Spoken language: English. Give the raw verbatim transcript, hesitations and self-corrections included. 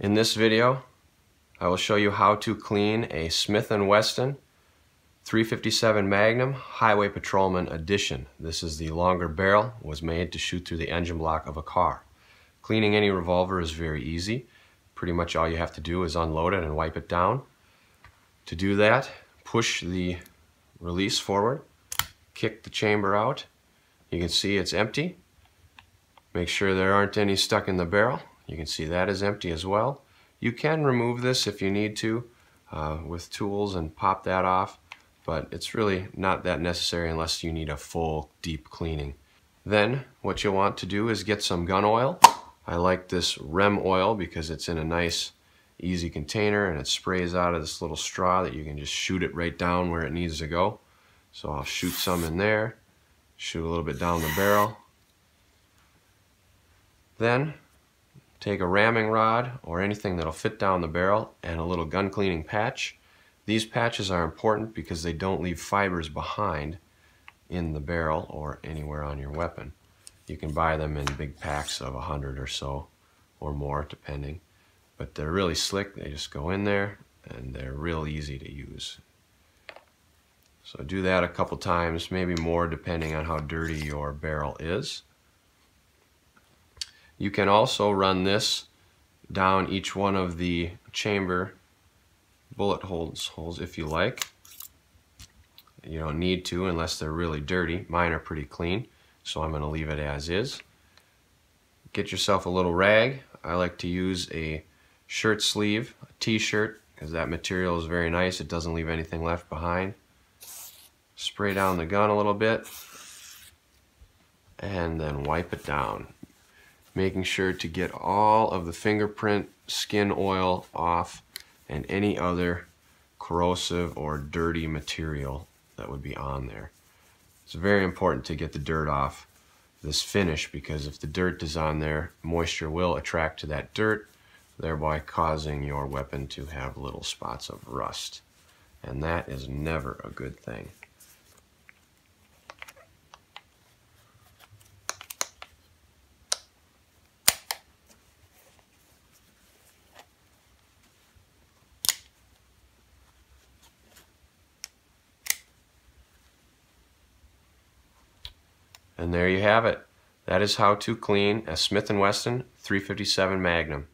In this video, I will show you how to clean a Smith and Wesson three fifty-seven Magnum Highway Patrolman Edition. This is the longer barrel, was made to shoot through the engine block of a car. Cleaning any revolver is very easy. Pretty much all you have to do is unload it and wipe it down. To do that, push the release forward, kick the chamber out. You can see it's empty. Make sure there aren't any stuck in the barrel. You can see that is empty as well. You can remove this if you need to uh, with tools and pop that off, but it's really not that necessary unless you need a full deep cleaning. Then what you'll want to do is get some gun oil. I like this R E M oil because it's in a nice easy container and it sprays out of this little straw that you can just shoot it right down where it needs to go. So I'll shoot some in there, shoot a little bit down the barrel. Then take a ramming rod or anything that'll fit down the barrel and a little gun cleaning patch. These patches are important because they don't leave fibers behind in the barrel or anywhere on your weapon. You can buy them in big packs of a hundred or so or more depending, but they're really slick. They just go in there and they're real easy to use. So do that a couple times, maybe more depending on how dirty your barrel is. You can also run this down each one of the chamber bullet holes, holes if you like. You don't need to unless they're really dirty. Mine are pretty clean, so I'm going to leave it as is. Get yourself a little rag. I like to use a shirt sleeve, a t-shirt, because that material is very nice. It doesn't leave anything left behind. Spray down the gun a little bit and then wipe it down, making sure to get all of the fingerprint, skin oil off, and any other corrosive or dirty material that would be on there. It's very important to get the dirt off this finish, because if the dirt is on there, moisture will attract to that dirt, thereby causing your weapon to have little spots of rust. And that is never a good thing. And there you have it. That is how to clean a Smith and Wesson three fifty-seven Magnum.